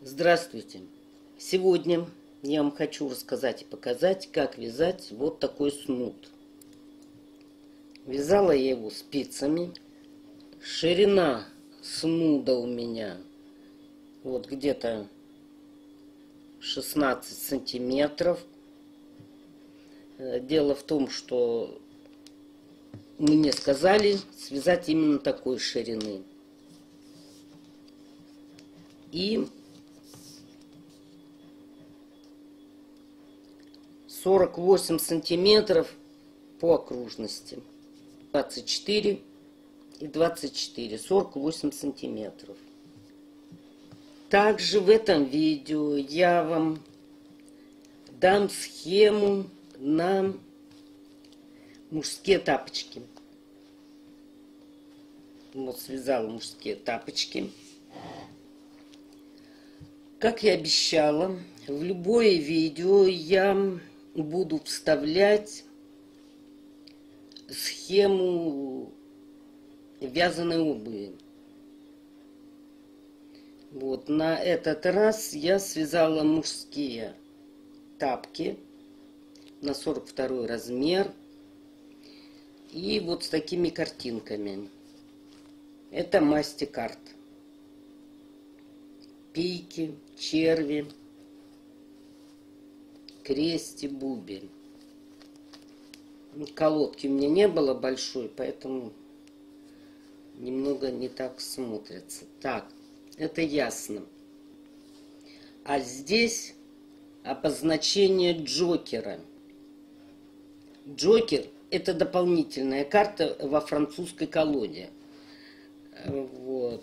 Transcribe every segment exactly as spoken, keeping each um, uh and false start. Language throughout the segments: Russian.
Здравствуйте! Сегодня я вам хочу рассказать и показать, как вязать вот такой снуд. Вязала я его спицами. Ширина снуда у меня вот где-то шестнадцать сантиметров. Дело в том, что мне сказали связать именно такой ширины. И сорок восемь сантиметров по окружности. двадцать четыре и двадцать четыре, сорок восемь сантиметров. Также в этом видео я вам дам схему на мужские тапочки. Вот связала мужские тапочки. Как я обещала, в любое видео я буду вставлять схему вязаной обуви. Вот на этот раз я связала мужские тапки на сорок второй размер и вот с такими картинками. Это мастикарт, пики, черви, крести, бубен. Колодки у меня не было большой, поэтому немного не так смотрится. Так, это ясно. А здесь обозначение джокера. Джокер — это дополнительная карта во французской колоде. Вот.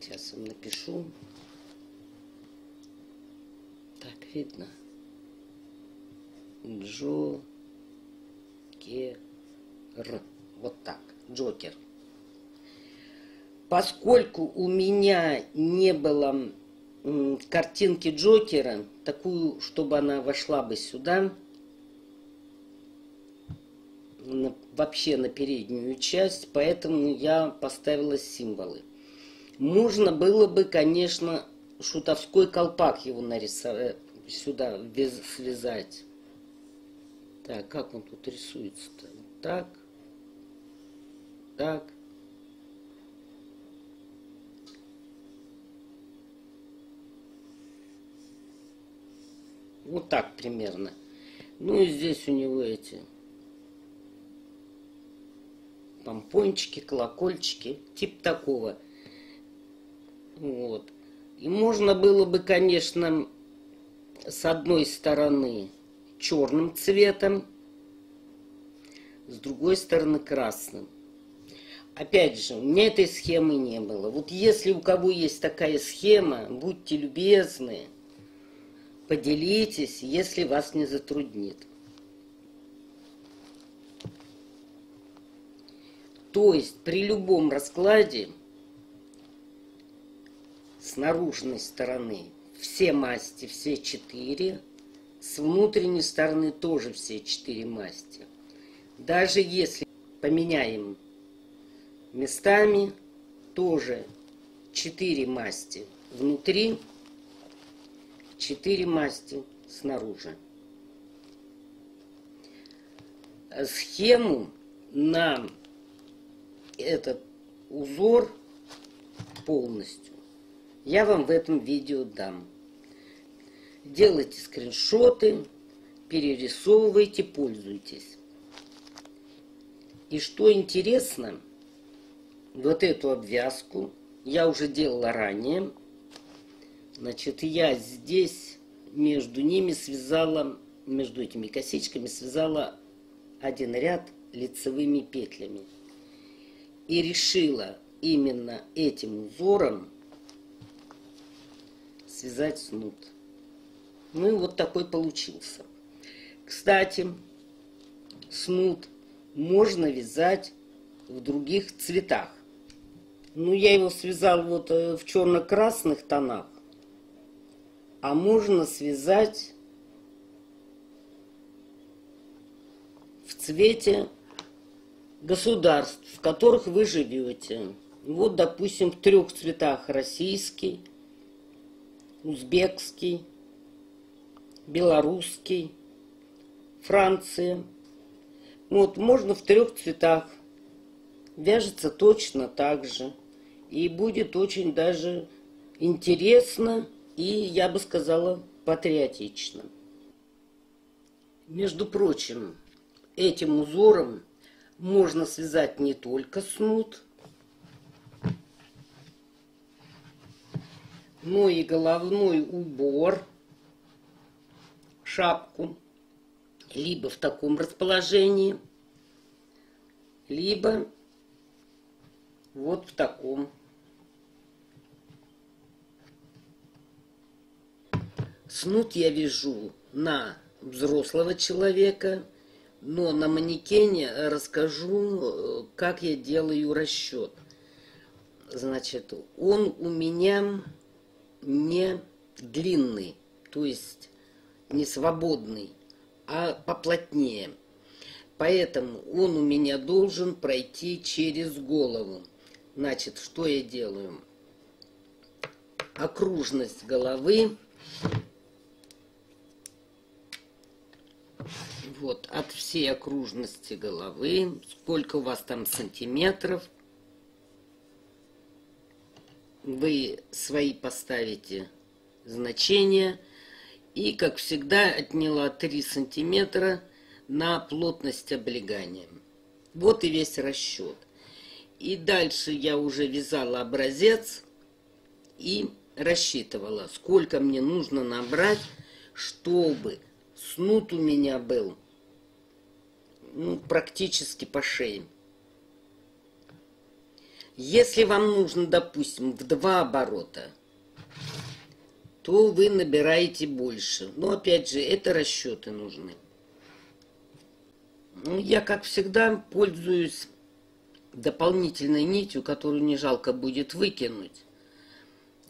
Сейчас вам напишу. Так, видно. Джокер. Вот так. Джокер. Поскольку у меня не было картинки Джокера, такую, чтобы она вошла бы сюда, вообще на переднюю часть, поэтому я поставила символы. Можно было бы, конечно, шутовской колпак его нарисовать, сюда связать. Так, как он тут рисуется-то? Так, так. Вот так примерно. Ну и здесь у него эти помпончики, колокольчики, тип такого. Вот. И можно было бы, конечно, с одной стороны черным цветом, с другой стороны красным. Опять же, у меня этой схемы не было. Вот если у кого есть такая схема, будьте любезны, поделитесь, если вас не затруднит. То есть при любом раскладе с наружной стороны все масти, все четыре, с внутренней стороны тоже все четыре масти. Даже если поменяем местами, тоже четыре масти внутри, четыре масти снаружи. Схему на этот узор полностью я вам в этом видео дам. Делайте скриншоты, перерисовывайте, пользуйтесь. И что интересно, вот эту обвязку я уже делала ранее. Значит, я здесь между ними связала, между этими косичками связала один ряд лицевыми петлями. И решила именно этим узором связать снуд. Ну и вот такой получился. Кстати, снуд можно вязать в других цветах. Ну, я его связала вот в черно-красных тонах, а можно связать в цвете государств, в которых вы живете. Вот, допустим, в трех цветах: российский, узбекский, белорусский, Франция. Вот можно в трех цветах. Вяжется точно так же. И будет очень даже интересно и, я бы сказала, патриотично. Между прочим, этим узором можно связать не только снуд, но и головной убор, шапку, либо в таком расположении, либо вот в таком. Снуд я вяжу на взрослого человека, но на манекене расскажу, как я делаю расчет. Значит, он у меня не длинный, то есть не свободный, а поплотнее. Поэтому он у меня должен пройти через голову. Значит, что я делаю? Окружность головы. Вот, от всей окружности головы. Сколько у вас там сантиметров. Вы свои поставите значения. И, как всегда, отняла три сантиметра на плотность облегания. Вот и весь расчет. И дальше я уже вязала образец и рассчитывала, сколько мне нужно набрать, чтобы снуд у меня был, ну, практически по шее. Если вам нужно, допустим, в два оборота, то вы набираете больше. Но, опять же, это расчеты нужны. Ну, я, как всегда, пользуюсь дополнительной нитью, которую не жалко будет выкинуть.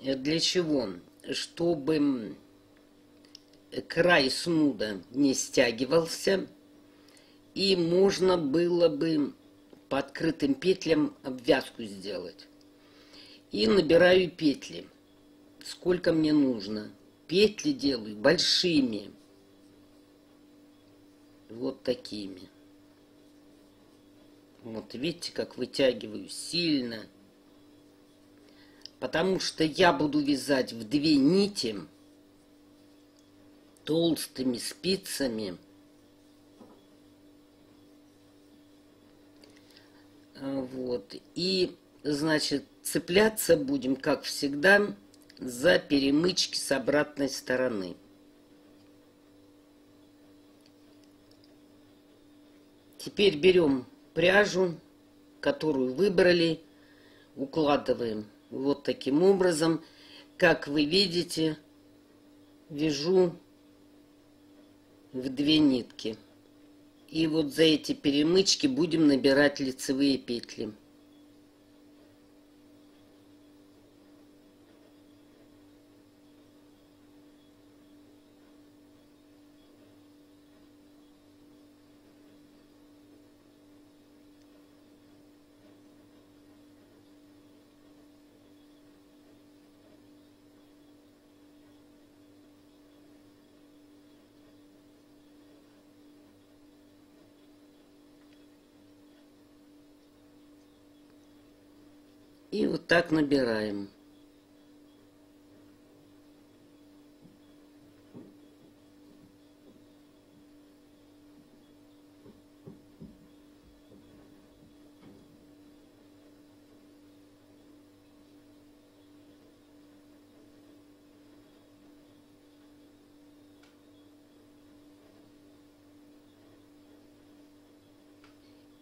Для чего? Чтобы край снуда не стягивался, и можно было бы по открытым петлям обвязку сделать. И набираю петли, сколько мне нужно. Петли делаю большими, вот такими. Вот видите, как вытягиваю сильно, потому что я буду вязать в две нити толстыми спицами. Вот, и, значит, цепляться будем, как всегда, за перемычки с обратной стороны. Теперь берем пряжу, которую выбрали, укладываем вот таким образом. Как вы видите, вяжу в две нитки. И вот за эти перемычки будем набирать лицевые петли. И вот так набираем.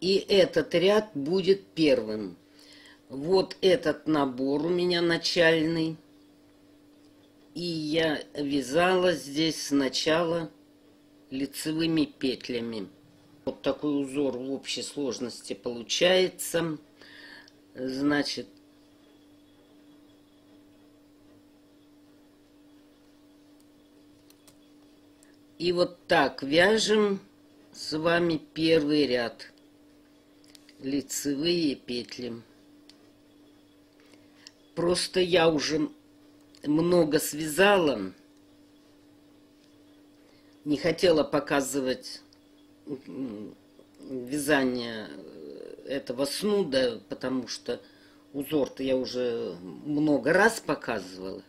И этот ряд будет первым. Вот этот набор у меня начальный. И я вязала здесь сначала лицевыми петлями. Вот такой узор в общей сложности получается. Значит, и вот так вяжем с вами первый ряд. Лицевые петли. Просто я уже много связала, не хотела показывать вязание этого снуда, потому что узор-то я уже много раз показывала.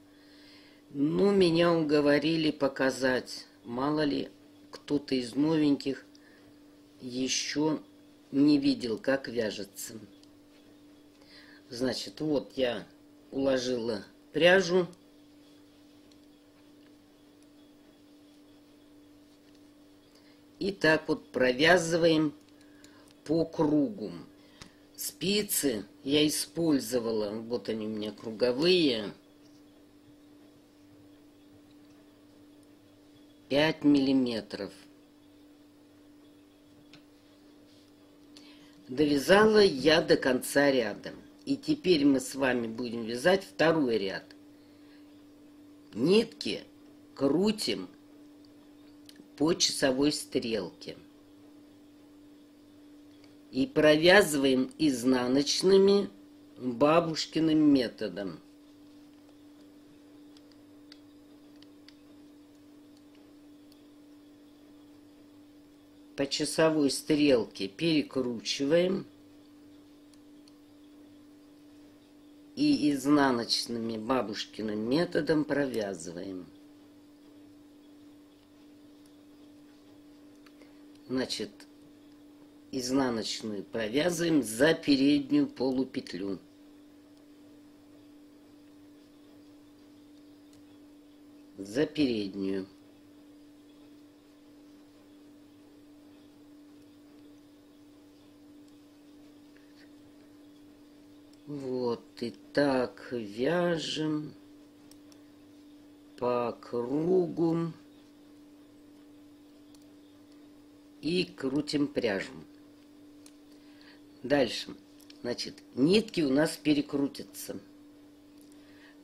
Но меня уговорили показать, мало ли кто-то из новеньких еще не видел, как вяжется. Значит, вот я уложила пряжу. И так вот провязываем по кругу. Спицы я использовала, вот они у меня круговые, пять миллиметров. Довязала я до конца ряда. И теперь мы с вами будем вязать второй ряд. Нитки крутим по часовой стрелке. И провязываем изнаночными бабушкиным методом. По часовой стрелке перекручиваем и изнаночными бабушкиным методом провязываем. Значит, изнаночную провязываем за переднюю полупетлю. За переднюю. Вот и так вяжем по кругу и крутим пряжу. Дальше, значит, нитки у нас перекрутятся.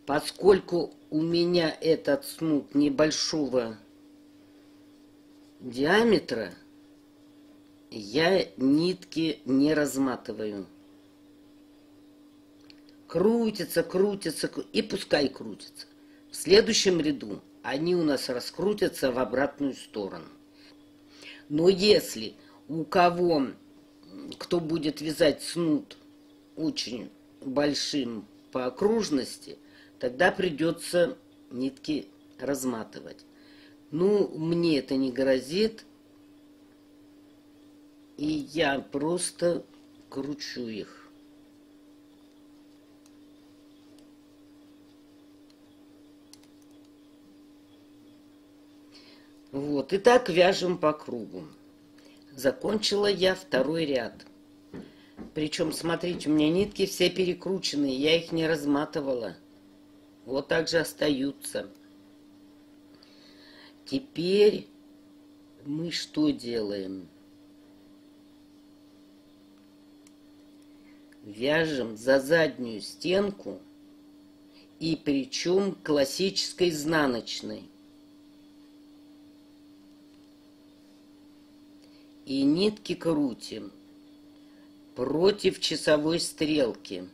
Поскольку у меня этот снуд небольшого диаметра, я нитки не разматываю. Крутятся, крутятся, и пускай крутятся. В следующем ряду они у нас раскрутятся в обратную сторону. Но если у кого... кто будет вязать снуд очень большим по окружности, тогда придется нитки разматывать. Ну, мне это не грозит, и я просто кручу их. Вот, и так вяжем по кругу. Закончила я второй ряд. Причем, смотрите, у меня нитки все перекрученные, я их не разматывала. Вот так же остаются. Теперь мы что делаем? Вяжем за заднюю стенку, и причем классической изнаночной. И нитки крутим против часовой стрелки.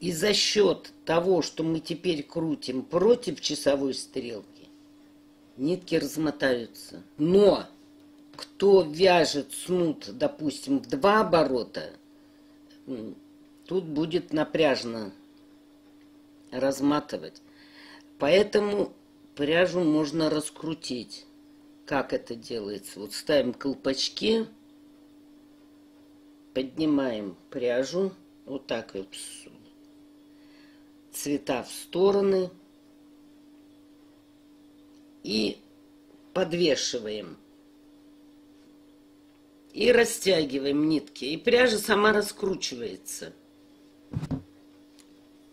И за счет того, что мы теперь крутим против часовой стрелки, нитки размотаются. Но кто вяжет снуд, допустим, в два оборота, тут будет напряжно разматывать. Поэтому пряжу можно раскрутить. Как это делается? Вот ставим колпачки, поднимаем пряжу, вот так вот. Цвета в стороны и подвешиваем. и растягиваем нитки, и пряжа сама раскручивается.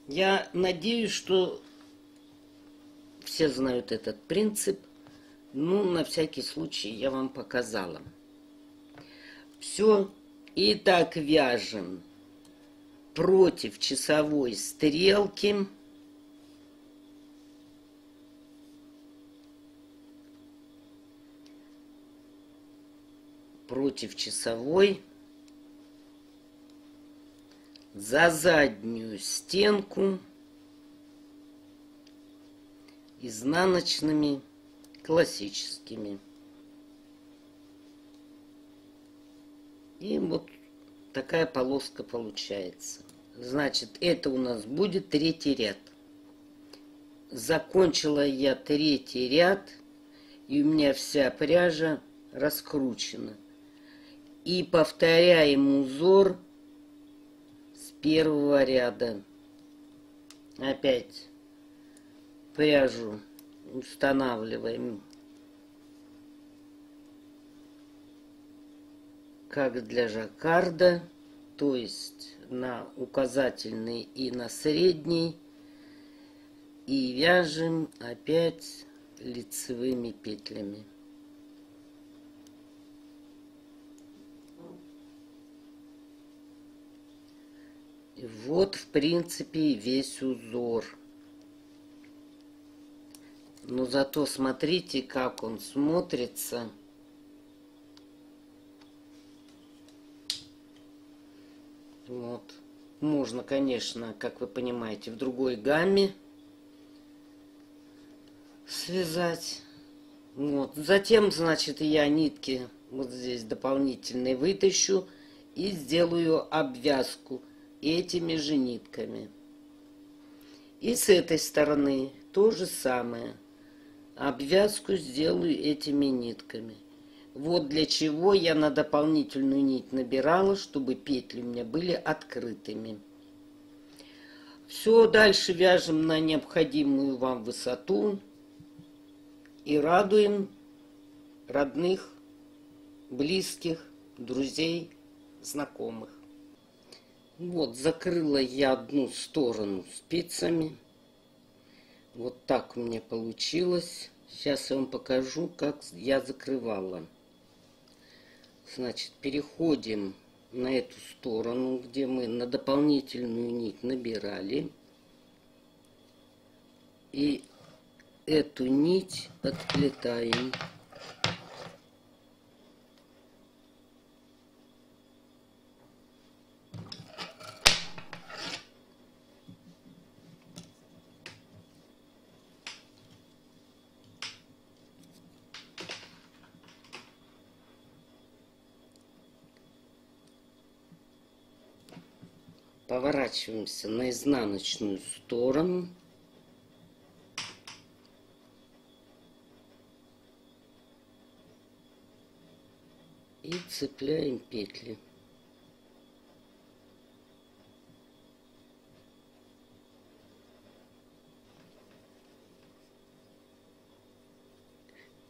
Я надеюсь, что все знают этот принцип, ну, на всякий случай я вам показала. Все, и так вяжем против часовой стрелки. Против часовой, за заднюю стенку, изнаночными классическими. И вот такая полоска получается. Значит, это у нас будет третий ряд. Закончила я третий ряд, и у меня вся пряжа раскручена. И повторяем узор с первого ряда. Опять пряжу устанавливаем, как для жаккарда, то есть на указательный и на средний. И вяжем опять лицевыми петлями. Вот, в принципе, весь узор. Но зато смотрите, как он смотрится. Вот. Можно, конечно, как вы понимаете, в другой гамме связать. Вот. Затем, значит, я нитки вот здесь дополнительные вытащу и сделаю обвязку этими же нитками. И с этой стороны то же самое. Обвязку сделаю этими нитками. Вот для чего я на дополнительную нить набирала, чтобы петли у меня были открытыми. Все, дальше вяжем на необходимую вам высоту и радуем родных, близких, друзей, знакомых. Вот, закрыла я одну сторону спицами. Вот так у меня получилось. Сейчас я вам покажу, как я закрывала. Значит, переходим на эту сторону, где мы на дополнительную нить набирали. И эту нить подплетаем. Поворачиваемся на изнаночную сторону. И цепляем петли.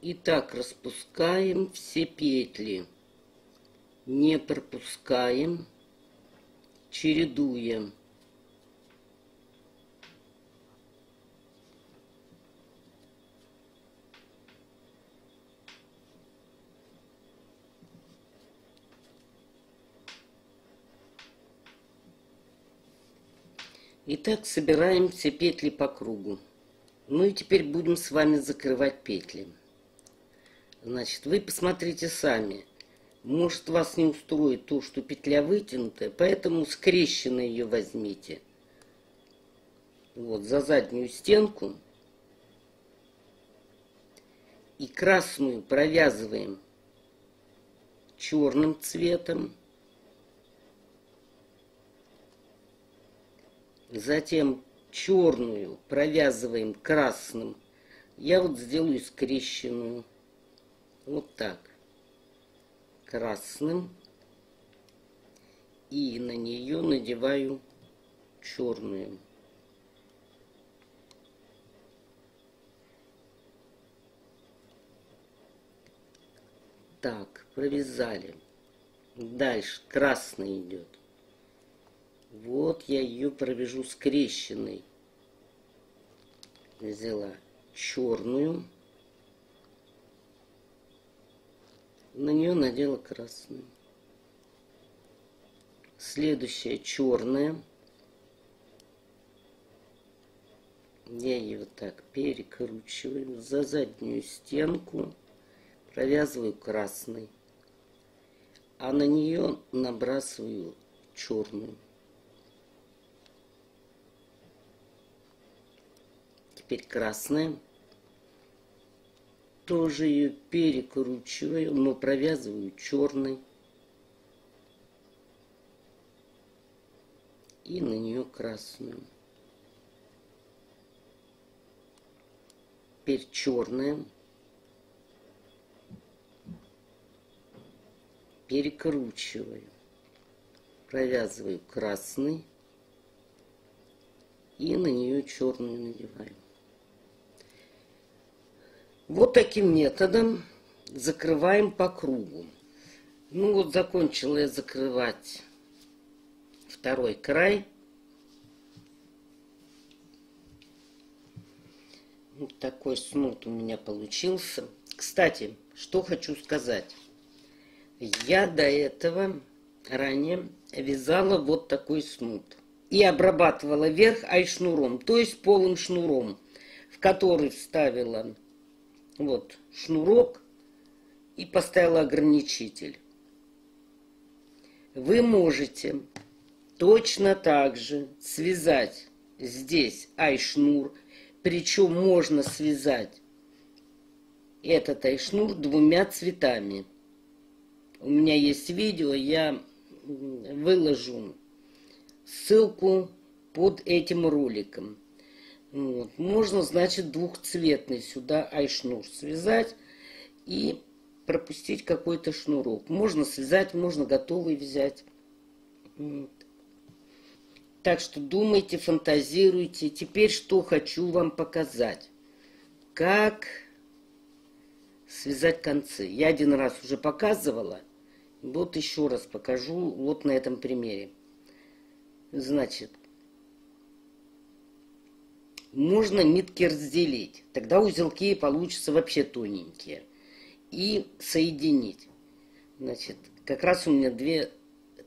И так распускаем все петли. Не пропускаем. Чередуем. Итак, собираем все петли по кругу. Ну и теперь будем с вами закрывать петли. Значит, вы посмотрите сами. Может, вас не устроит то, что петля вытянутая, поэтому скрещенно ее возьмите. Вот, за заднюю стенку. И красную провязываем черным цветом. Затем черную провязываем красным. Я вот сделаю скрещенную. Вот так. Красным, и на нее надеваю черную. Так, провязали. Дальше красный идет. Вот я ее провяжу скрещенной. Взяла черную. На нее надела красную. Следующая черная. Я ее вот так перекручиваю за заднюю стенку, провязываю красный, а на нее набрасываю черную. Теперь красная. Тоже ее перекручиваю, но провязываю черный. И на нее красную. Теперь черная. Перекручиваю. Провязываю красный. И на нее черную надеваю. Вот таким методом закрываем по кругу. Ну вот закончила я закрывать второй край. Вот такой снуд у меня получился. Кстати, что хочу сказать. Я до этого ранее вязала вот такой снуд. И обрабатывала верх ай-шнуром, то есть полым шнуром, в который вставила... Вот шнурок и поставила ограничитель. Вы можете точно так же связать здесь ай-шнур, причем можно связать этот ай-шнур двумя цветами. У меня есть видео, я выложу ссылку под этим роликом. Вот. Можно, значит, двухцветный сюда ай-шнур связать и пропустить какой-то шнурок. Можно связать, можно готовый взять. Вот. Так что думайте, фантазируйте. Теперь что хочу вам показать. Как связать концы. Я один раз уже показывала. Вот еще раз покажу вот на этом примере. Значит... Можно нитки разделить, тогда узелки получатся вообще тоненькие. И соединить. Значит, как раз у меня две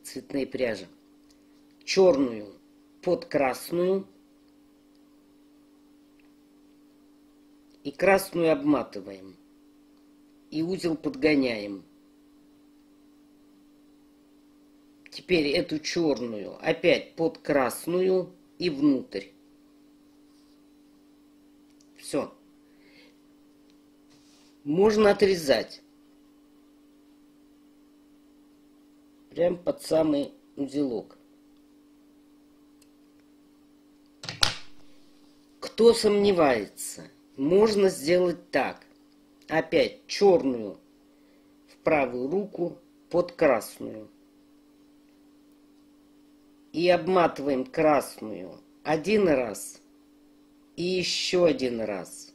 цветные пряжи. Черную под красную. И красную обматываем. И узел подгоняем. Теперь эту черную опять под красную и внутрь. Все. Можно отрезать. Прям под самый узелок. Кто сомневается, можно сделать так. Опять черную в правую руку под красную. И обматываем красную один раз. И еще один раз.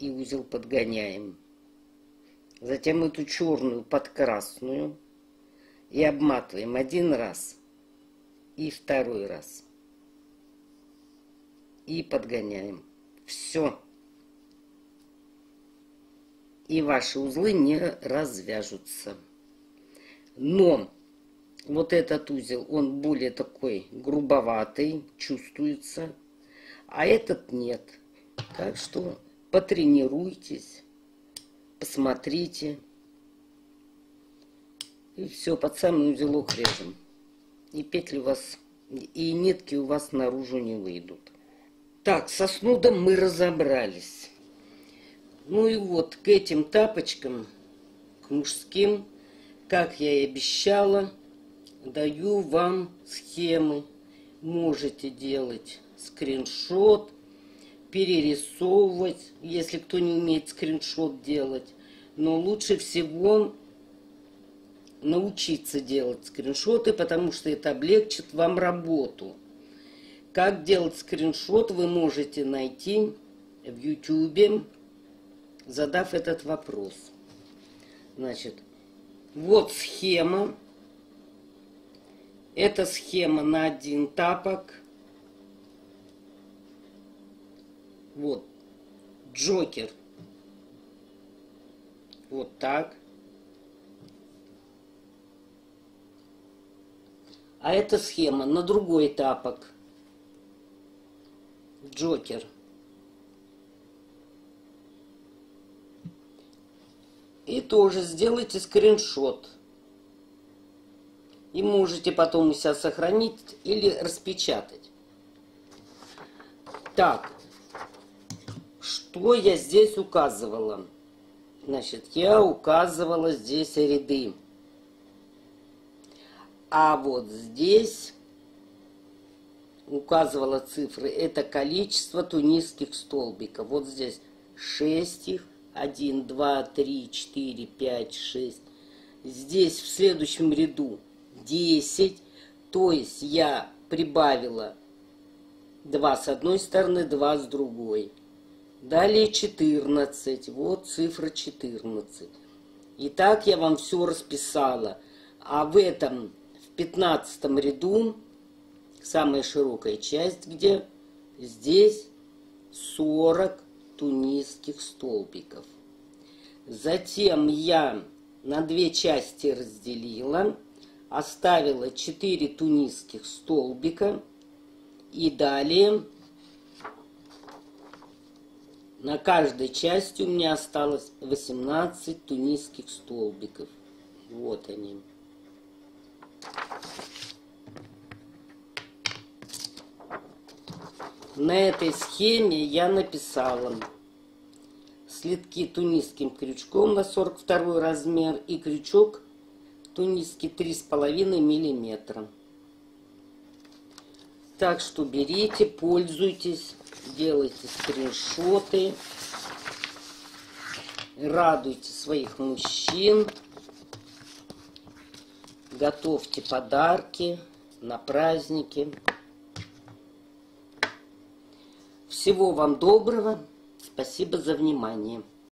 И узел подгоняем. Затем эту черную под красную. И обматываем один раз. И второй раз. И подгоняем. Все. И ваши узлы не развяжутся. Но вот этот узел, он более такой грубоватый, чувствуется. А этот нет. Так что потренируйтесь, посмотрите. И все, под самый узелок режем. И петли у вас, и нитки у вас наружу не выйдут. Так, со снудом мы разобрались. Ну и вот к этим тапочкам, к мужским, как я и обещала, даю вам схемы. Можете делать скриншот, перерисовывать, если кто не умеет скриншот делать. Но лучше всего научиться делать скриншоты, потому что это облегчит вам работу. Как делать скриншот, вы можете найти в YouTube, задав этот вопрос. Значит, Вот схема. Это схема на один тапок. Вот джокер. Вот так. А это схема на другой тапок. Джокер. И тоже сделайте скриншот. И можете потом у себя сохранить или распечатать. Так. Что я здесь указывала? Значит, я указывала здесь ряды. А вот здесь указывала цифры. Это количество тунисских столбиков. Вот здесь шесть их. один, два, три, четыре, пять, шесть. Здесь в следующем ряду десять. То есть я прибавила два с одной стороны, два с другой. Далее четырнадцать. Вот цифра четырнадцать. И так я вам все расписала. А в этом, в пятнадцатом ряду, самая широкая часть, где здесь сорок тунисских столбиков. Затем я на две части разделила, оставила четыре тунисских столбика и далее на каждой части у меня осталось восемнадцать тунисских столбиков. Вот они. На этой схеме я написала следки тунисским крючком на сорок второй размер и крючок тунисский три с половиной миллиметра. Так что берите, пользуйтесь, делайте скриншоты, радуйте своих мужчин, готовьте подарки на праздники. Всего вам доброго. Спасибо за внимание.